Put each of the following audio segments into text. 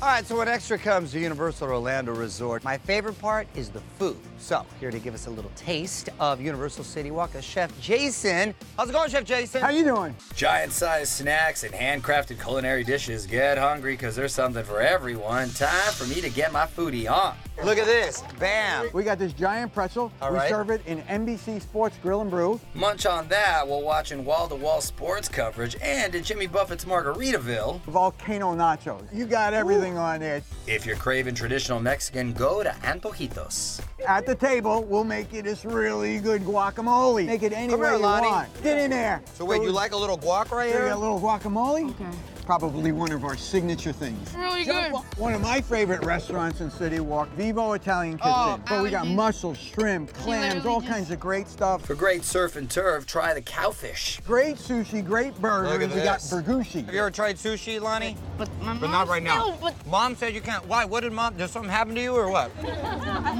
All right, so what extra comes to Universal Orlando Resort? My favorite part is the food. So here to give us a little taste of Universal CityWalk is Chef Jason. How's it going, Chef Jason? How you doing? Giant-sized snacks and handcrafted culinary dishes. Get hungry, because there's something for everyone. Time for me to get my foodie on. Look at this, bam. We got this giant pretzel. We serve it in NBC Sports Grill and Brew. Munch on that while watching wall-to-wall sports coverage and at Jimmy Buffett's Margaritaville. Volcano nachos. You got everything on it. If you're craving traditional Mexican, go to Antojitos. At the table, we'll make you this really good guacamole. Make it any way you want. Get in there. So wait, you like a little guac right here? You got a little guacamole? Okay. Probably one of our signature things. Really good. One of my favorite restaurants in CityWalk, Vivo Italian Kitchen. Oh, but we got mussels, shrimp, clams, all kinds of great stuff. For great surf and turf, try the cowfish. Great sushi, great burgers. We got burgushi. Have you ever tried sushi, Lonnie? But not right now. No, Mom said you can't. Why? What did Mom? Did something happen to you or what?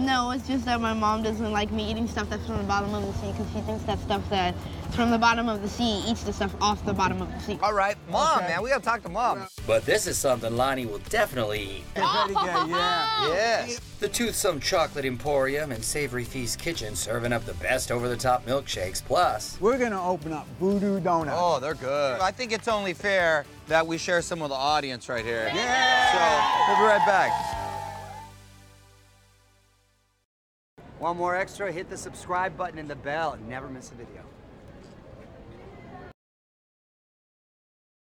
No, it's just that my mom doesn't like me eating stuff that's from the bottom of the sea because she thinks that stuff that's from the bottom of the sea eats the stuff off the bottom of the sea. All right, Mom, man, we gotta talk to Mom. But this is something Lonnie will definitely eat. Yes. The Toothsome Chocolate Emporium and Savory Feast Kitchen serving up the best over-the-top milkshakes. Plus, we're gonna open up Voodoo Donuts. Oh, they're good. I think it's only fair that we share some with the audience right here. Yeah. So we'll be right back. Want more extra? Hit the subscribe button and the bell and never miss a video.